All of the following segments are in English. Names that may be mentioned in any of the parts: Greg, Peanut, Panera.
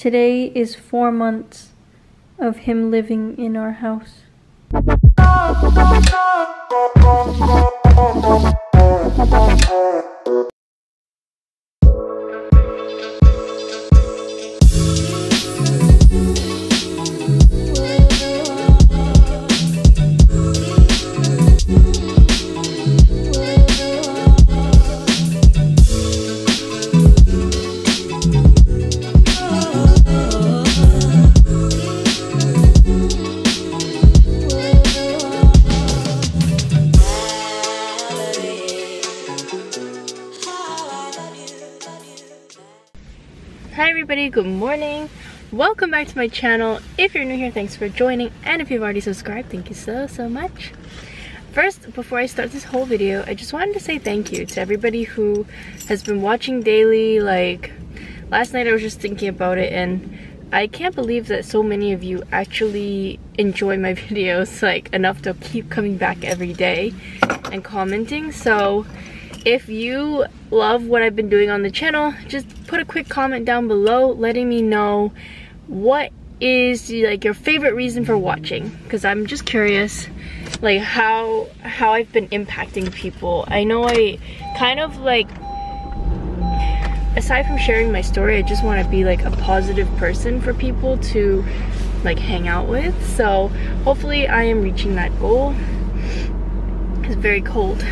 Today is 4 months of him living in our house. Hi everybody, good morning. Welcome back to my channel. If you're new here, thanks for joining, and if you've already subscribed, thank you so much. First, before I start this whole video, I just wanted to say thank you to everybody who has been watching daily. Like last night I was just thinking about it, and I can't believe that so many of you actually enjoy my videos, like enough to keep coming back every day and commenting. So if you love what I've been doing on the channel, just put a quick comment down below letting me know what is like your favorite reason for watching, because I'm just curious like how I've been impacting people. I know I kind of like, aside from sharing my story, I just want to be like a positive person for people to like hang out with. So hopefully I am reaching that goal. It's very cold.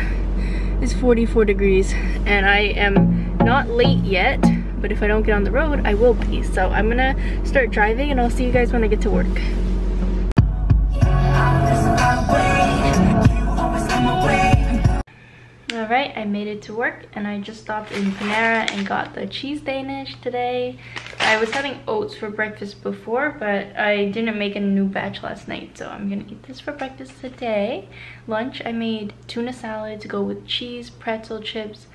It's 44 degrees and I am not late yet, but if I don't get on the road, I will be. So I'm gonna start driving and I'll see you guys when I get to work. Alright, I made it to work and I just stopped in Panera and got the cheese Danish today. I was having oats for breakfast before, but I didn't make a new batch last night, so I'm gonna eat this for breakfast today. Lunch, I made tuna salad to go with cheese, pretzel chips,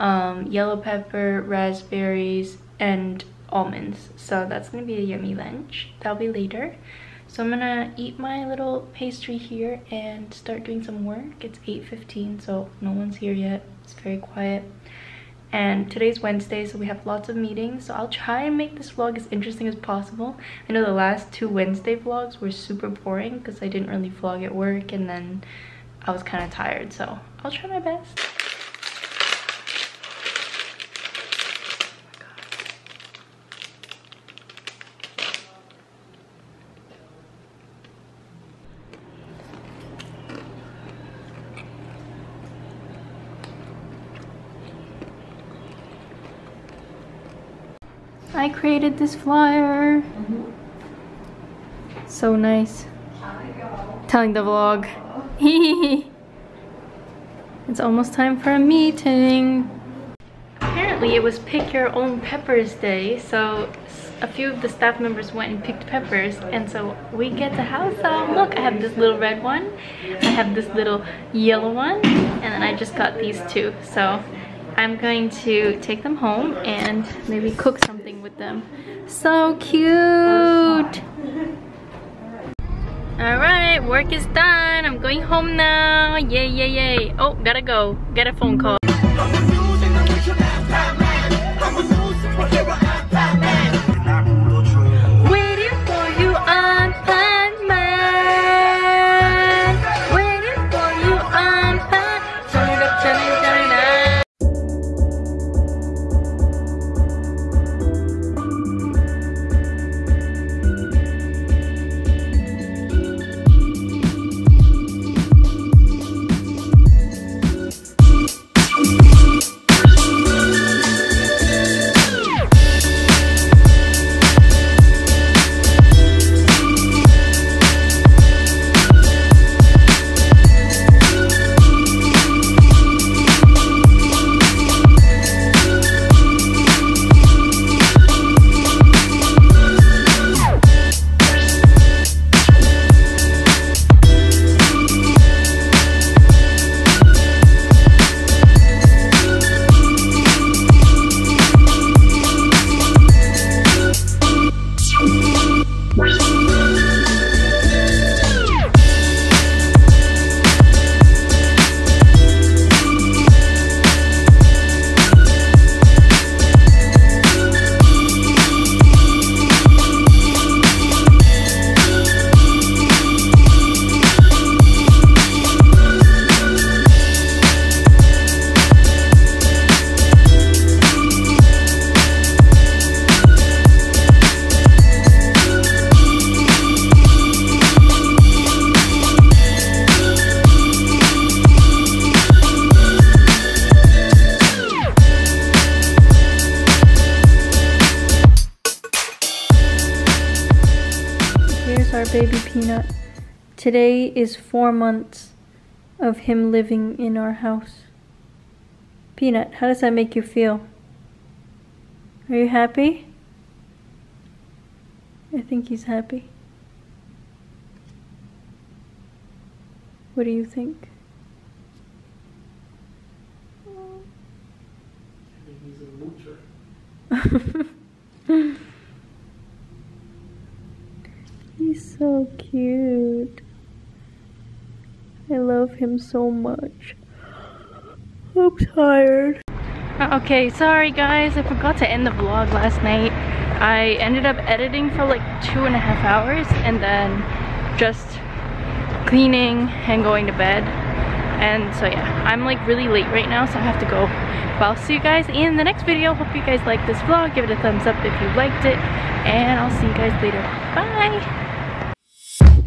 yellow pepper, raspberries, and almonds. So that's gonna be a yummy lunch. That'll be later. So I'm gonna eat my little pastry here and start doing some work. It's 8:15, so no one's here yet. It's very quiet. And today's Wednesday, so we have lots of meetings, so I'll try and make this vlog as interesting as possible. I know the last two Wednesday vlogs were super boring because I didn't really vlog at work, and then I was kind of tired, so I'll try my best. I created this flyer. So nice. Telling the vlog. It's almost time for a meeting. Apparently it was pick your own peppers day, so a few of the staff members went and picked peppers, and so we get to house them. Look, I have this little red one, I have this little yellow one, and then I just got these two. So I'm going to take them home and maybe cook something with them. So cute! Alright, work is done. I'm going home now. Yay, yay, yay. Oh, gotta go. Get a phone call. our baby Peanut. Today is 4 months of him living in our house. Peanut, how does that make you feel? Are you happy? I think he's happy. What do you think? I think he's a moocher. He's so cute. I love him so much. I'm tired. Okay, sorry guys, I forgot to end the vlog last night. I ended up editing for like 2.5 hours and then just cleaning and going to bed. And so yeah, I'm like really late right now, so I have to go. But I'll see you guys in the next video. Hope you guys liked this vlog. Give it a thumbs up if you liked it. And I'll see you guys later.